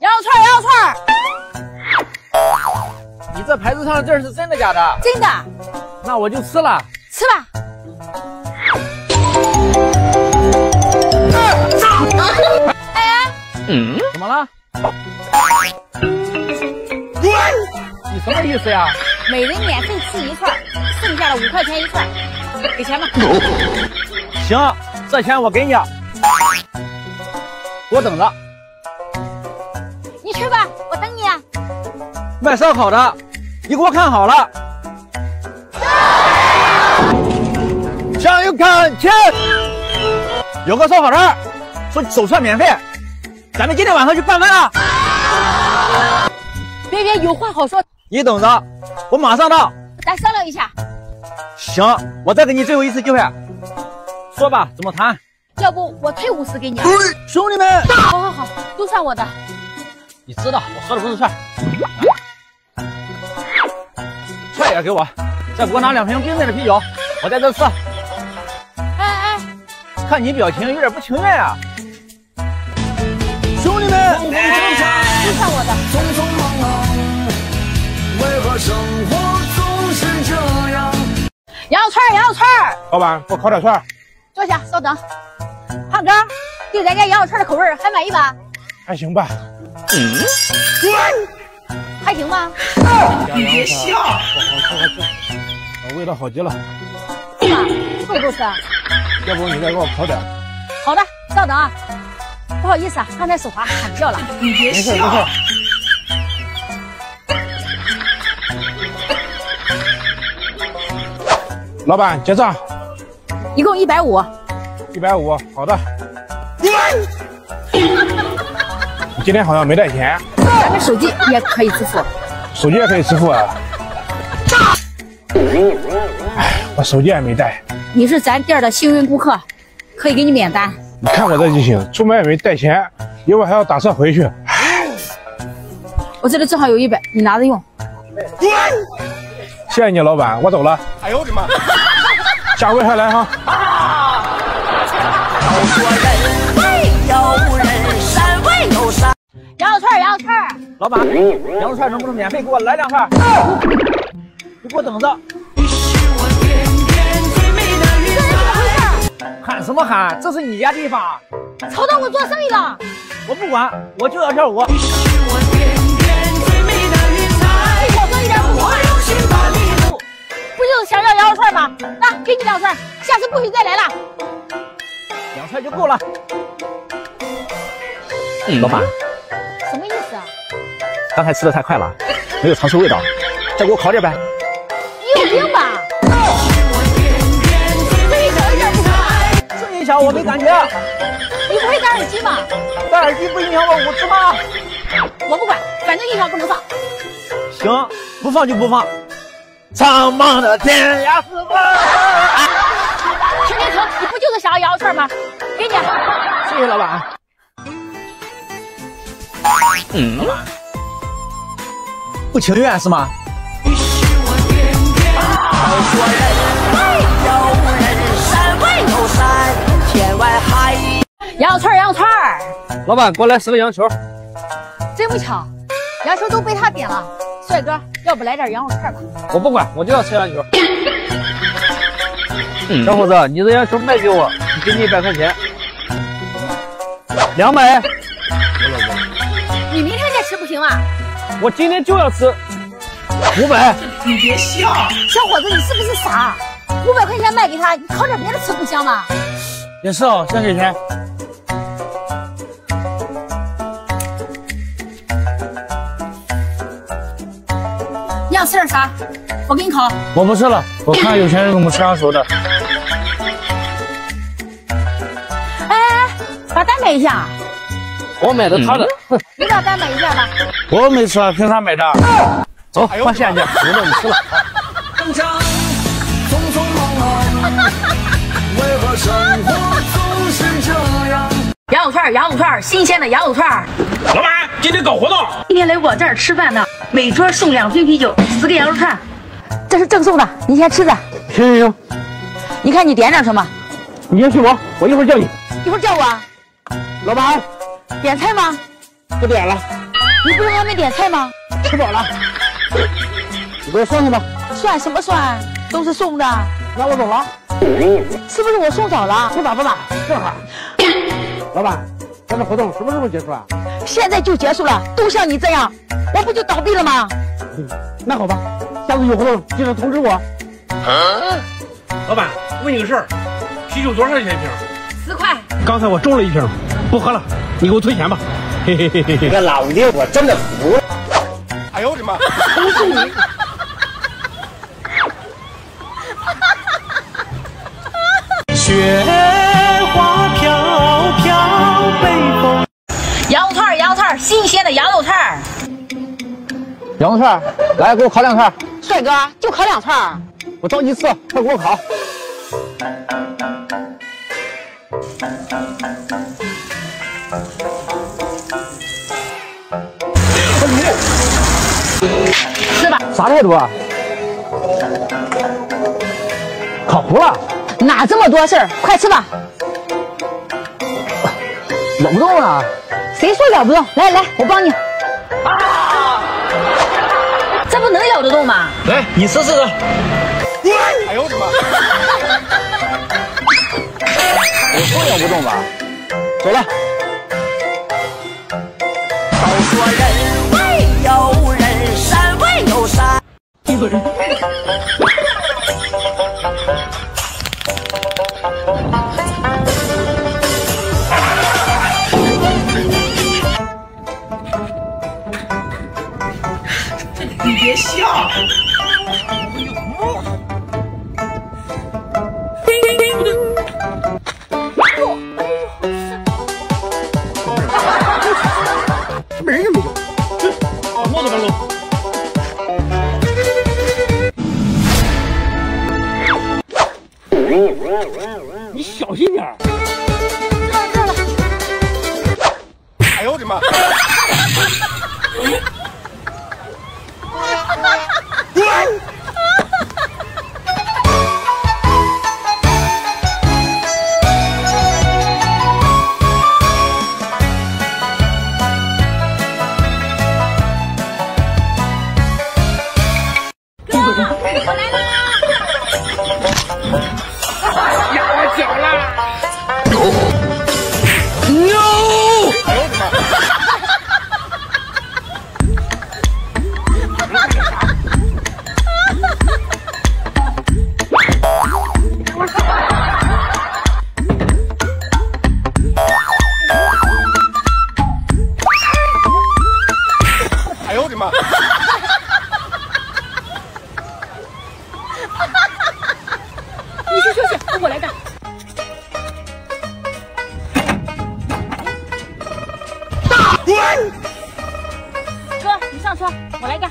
羊肉串，羊肉串。你这牌子上的字儿是真的假的？真的。那我就吃了。吃吧。哎呀，怎么了？你什么意思呀？每人免费吃一串，剩下的5块钱一串，给钱吧。行，这钱我给你，我等着。你去吧，我等你啊。卖烧烤的，你给我看好了。向右看齐，有个烧烤摊说手串免费，咱们今天晚上去办饭啊。别，有话好说。你等着，我马上到。咱商量一下。行，我再给你最后一次机会，说吧，怎么谈？要不我退50给你、啊。兄弟们，好，都算我的。你知道我说的不是串，串也给我，再给我拿2瓶冰镇的啤酒，我在这吃。哎，看你表情有点不情愿啊。兄弟们，都算我的。为何生活总是这样？羊肉串，羊肉串。老板，给我烤点串。坐下，稍等。胖哥，对咱家羊肉串的口味还满意吧？还行吧。还行吧。你别笑。好，味道好极了。是吧？够不够吃啊？要不你再给我烤点。好的，稍等啊。不好意思啊，刚才手滑砍掉了。你别笑。没事没事。老板结账，一共150。150，好的。你今天好像没带钱。咱们手机也可以支付。手机也可以支付啊？哎，我手机也没带。你是咱店的幸运顾客，可以给你免单。你看我这记性，出门也没带钱，一会儿还要打车回去。我这里正好有100，你拿着用。谢谢你，老板，我走了。哎呦我的妈！下回还来哈。羊肉串，羊肉串。老板，羊肉串能不能免费给我来2串？你给我等着。喊什么喊？这是你家地方，吵到我做生意了。我不管，我就要跳舞。不就是想要羊肉串吗？那给你2串，下次不许再来了。2串就够了。老板，什么意思啊？刚才吃的太快了，没有尝出味道，再给我烤点呗。你有病吧？一点一点不好。这一小我没感觉。你不会戴耳机吗？戴耳机不影响我舞姿吗？我不管，反正音响不能放。行，不放就不放。苍茫的天涯四方。停，你不就是想要羊肉串吗？给你。谢谢老板。老板，不情愿是吗？羊肉串，羊肉串。老板，给我来10个羊球。真不巧，羊球都被他点了。帅哥，要不来点羊肉串吧？我不管，我就要吃羊球。小伙子，你这羊球卖给我，我给你100块钱。200。你明天再吃不行吗？我今天就要吃。500。你别笑，小伙子，你是不是傻？500块钱卖给他，你烤点别的吃不香吗？也是哦，先给钱。想吃点啥？我给你烤。我不吃了，我看有钱人怎么吃上手的。哎，把单买一下。我买的他的。你把单买一下吧。我没吃啊，凭啥买的？走，换下一件。我让你吃了。羊肉串，羊肉串，新鲜的羊肉串。老板，今天搞活动。今天来我这儿吃饭的。每桌送2瓶啤酒，10个羊肉串，这是赠送的，您先吃着。行，你看你点点什么？你先去忙，我一会儿叫你。一会儿叫我？老板，点菜吗？不点了。你不是还没点菜吗？吃饱了，你给我算去吧。算什么算？都是送的。那我走了。是不是我送早了？不打，正好。老板，咱这活动什么时候结束啊？现在就结束了，都像你这样，我不就倒闭了吗？那好吧，下次有活动记得通知我。啊、老板，问你个事儿，啤酒多少钱一瓶？10块。刚才我中了一瓶，不喝了，你给我退钱吧。嘿嘿嘿嘿嘿，这老爹我真的服了。哎呦我的妈！都是你。雪花飘飘，北风。羊肉串，新鲜的羊肉串。羊肉串，来给我烤2串。帅哥，就烤2串。我着急吃，快给我烤。吃吧。啥态度啊？烤糊了？哪这么多事儿？快吃吧。咬不动了？谁说咬不动？来，我帮你。啊！这不能咬得动吗？来，你试。哎呦我的妈！我说咬不动吧？走了。都说人外有人，山外有山。一个人。你别笑。你小心点儿！看了。哎呦我的妈！我来啦！咬我脚啦！No！ 哎呦我的妈！哎呦我的妈！你去，我来干。大哥，你上车，我来干。